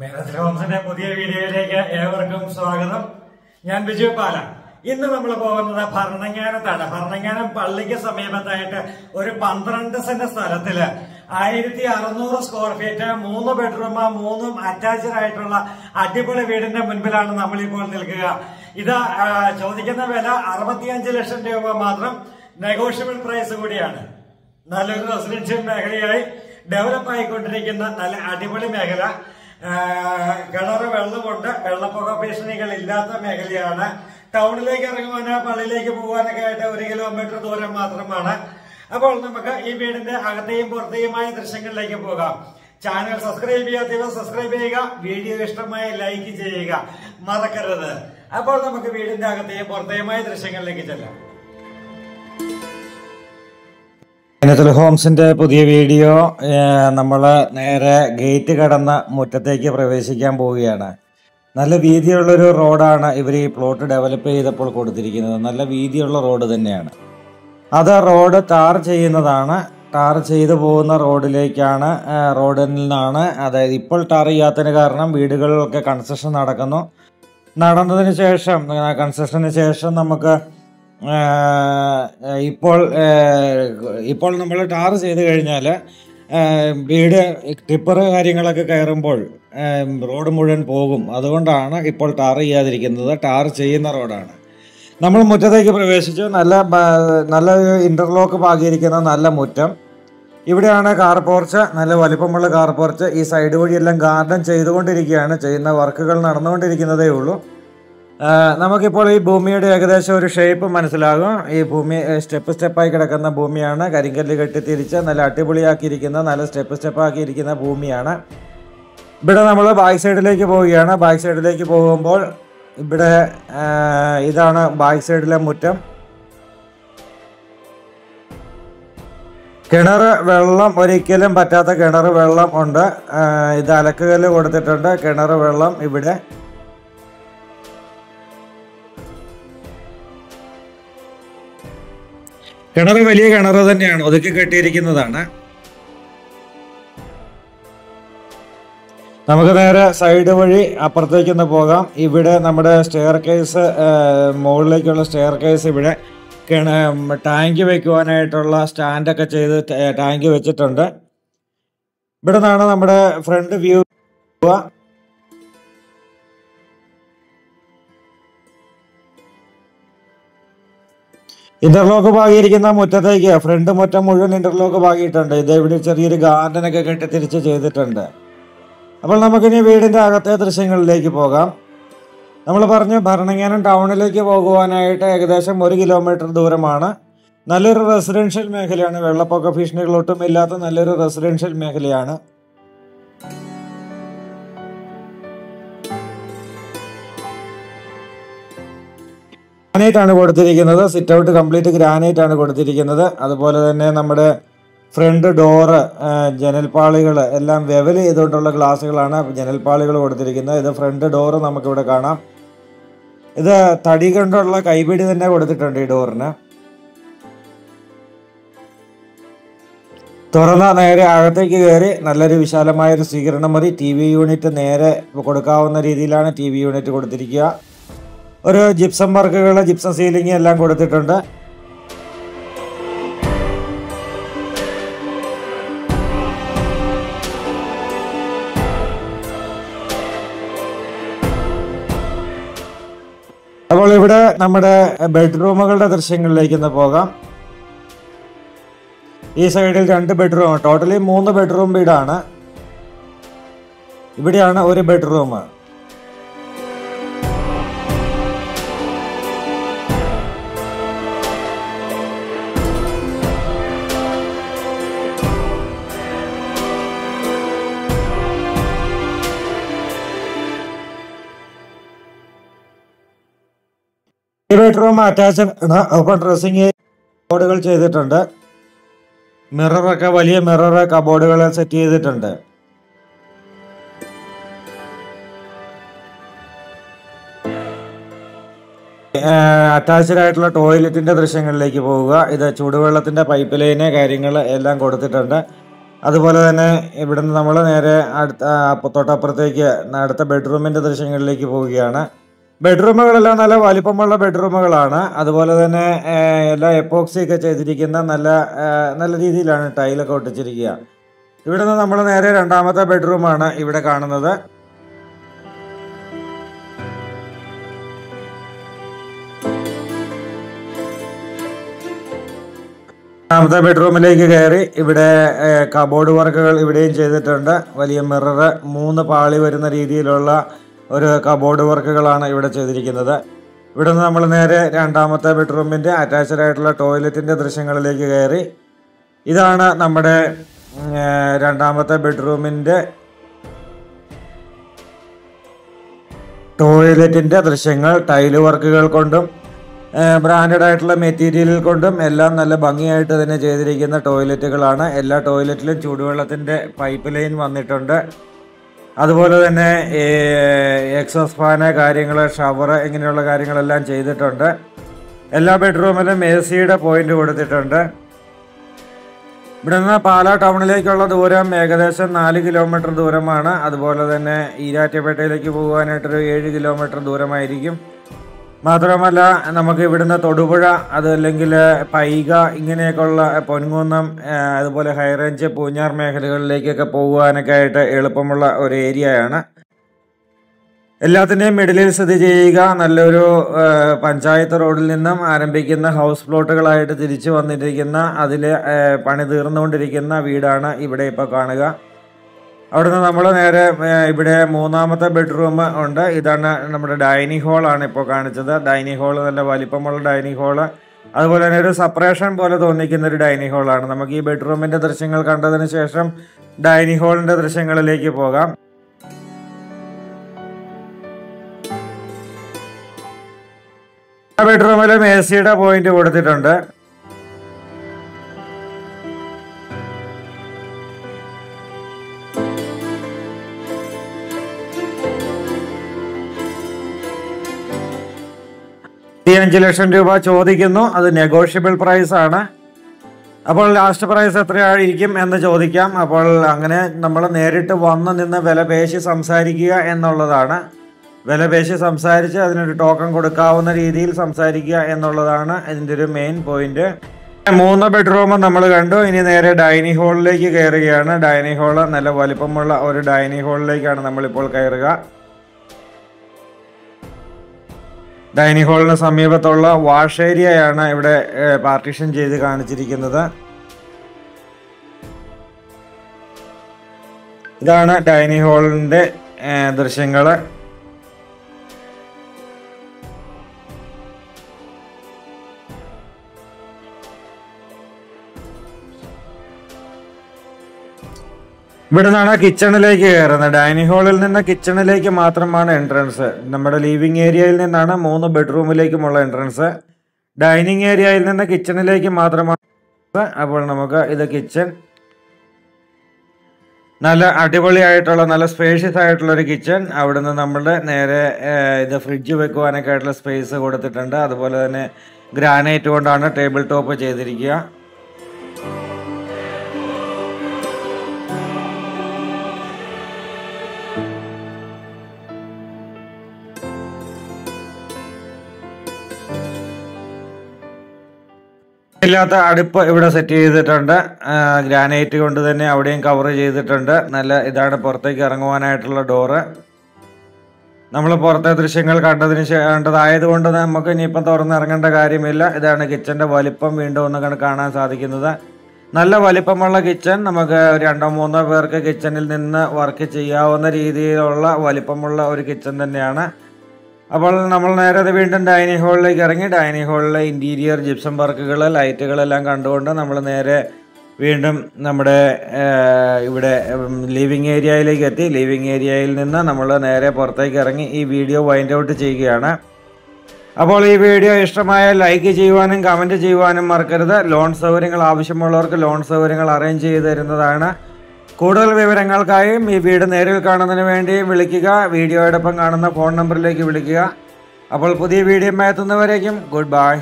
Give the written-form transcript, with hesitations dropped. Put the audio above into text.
മേനോസിന്റെ പുതിയ വീഡിയോയിലേക്ക് ഏവർക്കും സ്വാഗതം. ഞാൻ ബിജു പാല. ഇന്ന് നമ്മൾ പോകുന്നത് ഭരണങ്ങാനത്താണ്. ഭരണങ്ങാനം പള്ളിക്ക് സമീപത്തായിട്ട് ഒരു 12 സെന്റ് സ്ഥലത്തില് 1600 സ്ക്വയർ ഫീറ്റ് 3 ബെഡ്റൂം 3 അറ്റാച്ച്ഡ് ആയിട്ടുള്ള അടിപൊളി വീടിന്റെ മുൻപിലാണ് നമ്മൾ ഇപ്പോൾ നിൽക്കുക. ഇത് ചോദിക്കുന്ന വില 65 ലക്ഷം രൂപ മാത്രം. നെഗോഷ്യബിൾ പ്രൈസ് കൂടിയാണ്. നല്ലൊരു റെസിഡൻഷ്യൽ മേഖലയായി ഡെവലപ്പ് ആയിക്കൊണ്ടിരിക്കുന്ന നല്ല അടിപൊളി മേഖല. കിണറ് വെള്ളമുണ്ട്, വെള്ളപ്പൊക്ക ഭീഷണികൾ ഇല്ലാത്ത മേഖലയാണ്. ടൗണിലേക്ക് ഇറങ്ങുവാനോ പള്ളിയിലേക്ക് പോകാനൊക്കെ ആയിട്ട് 1 കിലോമീറ്റർ ദൂരം മാത്രമാണ്. അപ്പോൾ നമുക്ക് ഈ വീടിന്റെ അകത്തെയും പുറത്തെയുമായ ദൃശ്യങ്ങളിലേക്ക് പോകാം. ചാനൽ സബ്സ്ക്രൈബ് ചെയ്യാത്തവർ സബ്സ്ക്രൈബ് ചെയ്യുക, വീഡിയോ ഇഷ്ടമായി ലൈക്ക് ചെയ്യുക മറക്കരുത്. അപ്പോൾ നമുക്ക് വീടിന്റെ അകത്തെയും പുറത്തെയുമായ ദൃശ്യങ്ങളിലേക്ക് ചെല്ലാം. നെതൽ ഹോംസിന്റെ പുതിയ വീഡിയോ. നമ്മൾ നേരെ ഗേറ്റ് കടന്ന് മുറ്റത്തേക്ക് പ്രവേശിക്കാൻ പോവുകയാണ്. നല്ല വീതിയുള്ളൊരു റോഡാണ് ഇവർ ഈ പ്ലോട്ട് ഡെവലപ്പ് ചെയ്തപ്പോൾ കൊടുത്തിരിക്കുന്നത്. നല്ല വീതിയുള്ള റോഡ് തന്നെയാണ്. അത് റോഡ് ടാർ ചെയ്യുന്നതാണ്. ടാർ ചെയ്തു പോകുന്ന റോഡിലേക്കാണ്, റോഡിൽ നിന്നാണ്. അതായത് ഇപ്പോൾ ടാർ ചെയ്യാത്തതിന് കാരണം വീടുകളിലൊക്കെ കൺസ്ട്രക്ഷൻ നടക്കുന്നു. കൺസ്ട്രക്ഷന് ശേഷം നമുക്ക് ഇപ്പോൾ നമ്മൾ ടാർ ചെയ്ത് കഴിഞ്ഞാൽ വീട് ടിപ്പർ കാര്യങ്ങളൊക്കെ കയറുമ്പോൾ റോഡ് മുഴുവൻ പോകും. അതുകൊണ്ടാണ് ഇപ്പോൾ ടാർ ചെയ്യാതിരിക്കുന്നത്. ടാർ ചെയ്യുന്ന റോഡാണ്. നമ്മൾ മുറ്റത്തേക്ക് പ്രവേശിച്ചു. നല്ല ഇൻ്റർലോക്ക് പാകിയിരിക്കുന്ന നല്ല മുറ്റം. ഇവിടെയാണ് കാർ പോർച്ച്, നല്ല വലിപ്പമുള്ള കാർ പോർച്ച്. ഈ സൈഡ് വഴിയെല്ലാം ഗാർഡൻ ചെയ്തുകൊണ്ടിരിക്കുകയാണ്. ചെയ്യുന്ന വർക്കുകൾ നടന്നുകൊണ്ടിരിക്കുന്നതേ ഉള്ളൂ. നമുക്കിപ്പോൾ ഈ ഭൂമിയുടെ ഏകദേശം ഒരു ഷേപ്പ് മനസ്സിലാകും. ഈ ഭൂമി സ്റ്റെപ്പ് സ്റ്റെപ്പായി കിടക്കുന്ന ഭൂമിയാണ്. കരിങ്കല്ല് കെട്ടി തിരിച്ച് നല്ല അടിപൊളിയാക്കിയിരിക്കുന്ന, നല്ല സ്റ്റെപ്പ് സ്റ്റെപ്പാക്കിയിരിക്കുന്ന ഭൂമിയാണ്. ഇവിടെ നമ്മൾ ബാക്ക് സൈഡിലേക്ക് പോവുകയാണ്. ബാക്ക് സൈഡിലേക്ക് പോകുമ്പോൾ ഇവിടെ ഇതാണ് ബാക്ക് സൈഡിലെ മുറ്റം. കിണർ വെള്ളം ഒരിക്കലും പറ്റാത്ത കിണർ വെള്ളം ഉണ്ട്. ഇത് അലക്കുകല്ല് കൊടുത്തിട്ടുണ്ട്. കിണർ വെള്ളം ഇവിടെ. കിണർ വലിയ കിണർ തന്നെയാണ്, ഒതുക്കി കെട്ടിയിരിക്കുന്നതാണ്. നമുക്ക് നേരെ സൈഡ് വഴി അപ്പുറത്തേക്കൊന്ന് പോകാം. ഇവിടെ നമ്മുടെ സ്റ്റെയർ കേസ്, മുകളിലേക്കുള്ള സ്റ്റെയർ കേസ്. ഇവിടെ ടാങ്ക് വയ്ക്കുവാനായിട്ടുള്ള സ്റ്റാൻഡൊക്കെ ചെയ്ത് ടാങ്ക് വെച്ചിട്ടുണ്ട്. ഇവിടെ നിന്നാണ് നമ്മുടെ ഫ്രണ്ട് വ്യൂ. ഇന്റർലോക്ക് പാകിയിരിക്കുന്ന മുറ്റത്തേക്ക് ഫ്രണ്ട് മുറ്റം മുഴുവൻ ഇന്റർലോക്ക് പാകിയിട്ടുണ്ട്. ഇത് ഇവിടെ ചെറിയൊരു ഗാർഡനൊക്കെ കെട്ടി തിരിച്ച് ചെയ്തിട്ടുണ്ട്. അപ്പോൾ നമുക്കിനി വീടിൻ്റെ അകത്തെ ദൃശ്യങ്ങളിലേക്ക് പോകാം. നമ്മൾ പറഞ്ഞു ഭരണങ്ങാനം ടൗണിലേക്ക് പോകുവാനായിട്ട് ഏകദേശം 1 കിലോമീറ്റർ ദൂരമാണ്. നല്ലൊരു റെസിഡൻഷ്യൽ മേഖലയാണ്. വെള്ളപ്പൊക്ക ഭീഷണികളൊട്ടും ഇല്ലാത്ത നല്ലൊരു റെസിഡൻഷ്യൽ മേഖലയാണ്. ഗ്രാനൈറ്റ് ആണ് കൊടുത്തിരിക്കുന്നത്. സിറ്റ് ഔട്ട് കംപ്ലീറ്റ് ഗ്രാനൈറ്റ് ആണ് കൊടുത്തിരിക്കുന്നത്. അതുപോലെ തന്നെ നമ്മുടെ ഫ്രണ്ട് ഡോറ്, ജനൽപ്പാളികൾ എല്ലാം വെവൽ ചെയ്തുകൊണ്ടുള്ള ഗ്ലാസുകളാണ് ജനൽപ്പാളികൾ കൊടുത്തിരിക്കുന്നത്. ഇത് ഫ്രണ്ട് ഡോറ് നമുക്കിവിടെ കാണാം. ഇത് തടി കൊണ്ടുള്ള കൈപിടി തന്നെ കൊടുത്തിട്ടുണ്ട് ഈ ഡോറിന്. തുറന്ന നേരെ അകത്തേക്ക് കയറി നല്ലൊരു വിശാലമായൊരു സ്വീകരണ മുറി. ടി വി യൂണിറ്റ് നേരെ കൊടുക്കാവുന്ന രീതിയിലാണ് ടി വി യൂണിറ്റ് കൊടുത്തിരിക്കുക. ഒരു ജിപ്സം വർക്കുകൾ, ജിപ്സം സീലിംഗ് എല്ലാം കൊടുത്തിട്ടുണ്ട്. അപ്പോൾ ഇവിടെ നമ്മുടെ ബെഡ്റൂമുകളുടെ ദൃശ്യങ്ങളിലേക്ക് ഒന്ന് പോകാം. ഈ സൈഡിൽ 2 ബെഡ്റൂം, ടോട്ടലി 3 ബെഡ്റൂം വീടാണ്. ഇവിടെയാണ് ഒരു ബെഡ്റൂം. ഈ ബെഡ്റൂം അറ്റാച്ച്ഡ്, ഒപ്പം ഡ്രസ്സിംഗ് കബോർഡുകൾ ചെയ്തിട്ടുണ്ട്. മിററൊക്കെ വലിയ മിറർ കബോർഡുകൾ സെറ്റ് ചെയ്തിട്ടുണ്ട്. അറ്റാച്ച്ഡ് ആയിട്ടുള്ള ടോയ്ലറ്റിന്റെ ദൃശ്യങ്ങളിലേക്ക് പോവുക. ഇത് ചൂടുവെള്ളത്തിന്റെ പൈപ്പ് ലൈന് കാര്യങ്ങൾ എല്ലാം കൊടുത്തിട്ടുണ്ട്. അതുപോലെ തന്നെ ഇവിടെ നിന്ന് നമ്മൾ നേരെ തൊട്ടപ്പുറത്തേക്ക് അടുത്ത ബെഡ്റൂമിൻ്റെ ദൃശ്യങ്ങളിലേക്ക് പോവുകയാണ്. ബെഡ്റൂമുകളെല്ലാം നല്ല വലിപ്പമുള്ള ബെഡ്റൂമുകളാണ്. അതുപോലെ തന്നെ എല്ലാ എപ്പോക്സിയൊക്കെ ചെയ്തിരിക്കുന്ന നല്ല നല്ല രീതിയിലാണ് ടൈലൊക്കെ ഒട്ടിച്ചിരിക്കുക. ഇവിടെ നിന്ന് നമ്മൾ നേരെ രണ്ടാമത്തെ ബെഡ്റൂമാണ് ഇവിടെ കാണുന്നത്. രണ്ടാമത്തെ ബെഡ്റൂമിലേക്ക് കയറി ഇവിടെ കബോർഡ് വർക്കുകൾ ഇവിടെയും ചെയ്തിട്ടുണ്ട്. വലിയ മിറർ, 3 പാളി വരുന്ന രീതിയിലുള്ള ഒരു കബോർഡ് വർക്കുകളാണ് ഇവിടെ ചെയ്തിരിക്കുന്നത്. ഇവിടെ നിന്ന് നമ്മൾ നേരെ രണ്ടാമത്തെ ബെഡ്റൂമിൻ്റെ അറ്റാച്ച്ഡ് ആയിട്ടുള്ള ടോയ്ലറ്റിൻ്റെ ദൃശ്യങ്ങളിലേക്ക് കയറി. ഇതാണ് നമ്മുടെ രണ്ടാമത്തെ ബെഡ്റൂമിൻ്റെ ടോയ്ലറ്റിൻ്റെ ദൃശ്യങ്ങൾ. ടൈല് വർക്കുകൾ കൊണ്ടും ബ്രാൻഡഡ് ആയിട്ടുള്ള മെറ്റീരിയൽ കൊണ്ടും എല്ലാം നല്ല ഭംഗിയായിട്ട് തന്നെ ചെയ്തിരിക്കുന്ന ടോയ്ലറ്റുകളാണ്. എല്ലാ ടോയ്ലറ്റിലും ചൂടുവെള്ളത്തിൻ്റെ പൈപ്പ് ലൈൻ വന്നിട്ടുണ്ട്. അതുപോലെ തന്നെ എക്സോസ് ഫാന്, കാര്യങ്ങൾ, ഷവർ, ഇങ്ങനെയുള്ള കാര്യങ്ങളെല്ലാം ചെയ്തിട്ടുണ്ട്. എല്ലാ ബെഡ്റൂമിലും AC യുടെ പോയിൻ്റ് കൊടുത്തിട്ടുണ്ട്. ഇവിടെ നിന്ന് പാലാ ടൗണിലേക്കുള്ള ദൂരം ഏകദേശം 4 കിലോമീറ്റർ ദൂരമാണ്. അതുപോലെ തന്നെ ഈരാറ്റുപേട്ടയിലേക്ക് പോകുവാനായിട്ടൊരു 7 കിലോമീറ്റർ ദൂരമായിരിക്കും. മാത്രമല്ല നമുക്ക് ഇവിടുന്ന് തൊടുപുഴ, അതല്ലെങ്കിൽ പൈക, ഇങ്ങനെയൊക്കെയുള്ള പൊൻകുന്നം, അതുപോലെ ഹൈറേഞ്ച്, പൂഞ്ഞാർ മേഖലകളിലേക്കൊക്കെ പോകുവാനൊക്കെ ആയിട്ട് എളുപ്പമുള്ള ഒരു ഏരിയയാണ്. എല്ലാത്തിൻ്റെയും മിഡിലിൽ സ്ഥിതി ചെയ്യുക. നല്ലൊരു പഞ്ചായത്ത് റോഡിൽ നിന്നും ആരംഭിക്കുന്ന ഹൗസ് പ്ലോട്ടുകളായിട്ട് തിരിച്ചു വന്നിരിക്കുന്ന, അതിൽ പണി തീർന്നുകൊണ്ടിരിക്കുന്ന വീടാണ് ഇവിടെ ഇപ്പോൾ കാണുക. അവിടുന്ന് നമ്മൾ നേരെ ഇവിടെ മൂന്നാമത്തെ ബെഡ്റൂം ഉണ്ട്. ഇതാണ് നമ്മുടെ ഡൈനിങ് ഹോളാണ് ഇപ്പോൾ കാണിച്ചത്. ഡൈനിങ് ഹോള് നല്ല വലിപ്പമുള്ള ഡൈനിങ് ഹോള്. അതുപോലെ തന്നെ ഒരു സപ്പറേഷൻ പോലെ തോന്നിക്കുന്ന ഒരു ഡൈനിങ് ഹോളാണ്. നമുക്ക് ഈ ബെഡ്റൂമിൻ്റെ ദൃശ്യങ്ങൾ കണ്ടതിന് ശേഷം ഡൈനിങ് ഹോളിൻ്റെ ദൃശ്യങ്ങളിലേക്ക് പോകാം. ബെഡ്റൂമിലും AC യുടെ പോയിന്റ് കൊടുത്തിട്ടുണ്ട്. ₹5 ലക്ഷം ചോദിക്കുന്നു. അത് നെഗോഷ്യബിൾ പ്രൈസാണ്. അപ്പോൾ ലാസ്റ്റ് പ്രൈസ് എത്രയായിരിക്കും എന്ന് ചോദിക്കാം. അപ്പോൾ അങ്ങനെ നമ്മൾ നേരിട്ട് വന്ന് നിന്ന് വില പേശി സംസാരിക്കുക എന്നുള്ളതാണ്. വില പേശി സംസാരിച്ച് അതിനൊരു ടോക്കൺ കൊടുക്കാവുന്ന രീതിയിൽ സംസാരിക്കുക എന്നുള്ളതാണ് ഇതിൻ്റെ ഒരു മെയിൻ പോയിന്റ്. 3 ബെഡ്റൂം നമ്മൾ കണ്ടു. ഇനി നേരെ ഡൈനിങ് ഹോളിലേക്ക് കയറുകയാണ്. ഡൈനിങ് ഹോള് നല്ല വലിപ്പമുള്ള ഒരു ഡൈനിങ് ഹോളിലേക്കാണ് നമ്മളിപ്പോൾ കയറുക. ഡൈനിങ് ഹാളിന് സമീപത്തുള്ള വാഷ് ഏരിയയാണ് ഇവിടെ പാർട്ടീഷൻ ചെയ്ത് കാണിച്ചിരിക്കുന്നത്. ഇതാണ് ഡൈനിങ് ഹാളിൻ്റെ ദൃശ്യങ്ങൾ. ഇവിടെ നിന്നാണ് കിച്ചണിലേക്ക് കയറുന്നത്. ഡൈനിങ് ഹാളിൽ നിന്ന് കിച്ചണിലേക്ക് മാത്രമാണ് എൻട്രൻസ്. നമ്മുടെ ലിവിങ് ഏരിയയിൽ നിന്നാണ് 3 ബെഡ്റൂമിലേക്കുമുള്ള എൻട്രൻസ്. ഡൈനിങ് ഏരിയയിൽ നിന്ന് കിച്ചണിലേക്ക് മാത്രമാണ്. അപ്പോൾ നമുക്ക് ഇത് കിച്ചൺ, നല്ല അടിപൊളിയായിട്ടുള്ള നല്ല സ്പേഷ്യസ് ആയിട്ടുള്ളൊരു കിച്ചൺ. അവിടുന്ന് നമ്മളുടെ നേരെ ഇത് ഫ്രിഡ്ജ് വെക്കുവാനൊക്കെ ആയിട്ടുള്ള സ്പേസ് കൊടുത്തിട്ടുണ്ട്. അതുപോലെ തന്നെ ഗ്രാനൈറ്റ് കൊണ്ടാണ് ടേബിൾ ടോപ്പ് ചെയ്തിരിക്കുക. ഇല്ലാത്ത അടുപ്പ് ഇവിടെ സെറ്റ് ചെയ്തിട്ടുണ്ട്. ഗ്രാനൈറ്റ് കൊണ്ട് തന്നെ അവിടെയും കവർ ചെയ്തിട്ടുണ്ട്. നല്ല ഇതാണ് പുറത്തേക്ക് ഇറങ്ങുവാനായിട്ടുള്ള ഡോറ്. നമ്മൾ പുറത്തെ ദൃശ്യങ്ങൾ കണ്ടതിന് കണ്ടതായതുകൊണ്ട് നമുക്ക് ഇനിയിപ്പം തുറന്നിറങ്ങേണ്ട കാര്യമില്ല. ഇതാണ് കിച്ചൻ്റെ വലിപ്പം വീണ്ടും ഒന്ന് കാണാൻ സാധിക്കുന്നത്. നല്ല വലിപ്പമുള്ള കിച്ചൺ. നമുക്ക് 2-3 പേർക്ക് കിച്ചണിൽ നിന്ന് വർക്ക് ചെയ്യാവുന്ന രീതിയിലുള്ള വലിപ്പമുള്ള ഒരു കിച്ചൺ തന്നെയാണ്. അപ്പോൾ നമ്മൾ നേരെ അത് വീണ്ടും ഡൈനിങ് ഹാളിലേക്ക് ഇറങ്ങി. ഡൈനിങ് ഹാളിലെ ഇൻറ്റീരിയർ ജിപ്സം വർക്കുകൾ, ലൈറ്റുകളെല്ലാം കണ്ടുകൊണ്ട് നമ്മൾ നേരെ വീണ്ടും നമ്മുടെ ഇവിടെ ലിവിങ് ഏരിയയിലേക്ക് എത്തി. ലിവിങ് ഏരിയയിൽ നിന്ന് നമ്മൾ നേരെ പുറത്തേക്ക് ഇറങ്ങി ഈ വീഡിയോ വൈൻഡ് ഔട്ട് ചെയ്യുകയാണ്. അപ്പോൾ ഈ വീഡിയോ ഇഷ്ടമായ ലൈക്ക് ചെയ്യുവാനും കമൻറ്റ് ചെയ്യുവാനും മറക്കരുത്. ലോൺ സൗകര്യങ്ങൾ ആവശ്യമുള്ളവർക്ക് ലോൺ സൗകര്യങ്ങൾ അറേഞ്ച് ചെയ്ത് തരുന്നതാണ്. കൂടുതൽ വിവരങ്ങൾക്കായും ഈ വീട് നേരിൽ കാണുന്നതിന് വേണ്ടി വിളിക്കുക. വീഡിയോയോടൊപ്പം കാണുന്ന ഫോൺ നമ്പറിലേക്ക് വിളിക്കുക. അപ്പോൾ പുതിയ വീഡിയോ എത്തുന്നവരേക്കും ഗുഡ് ബൈ.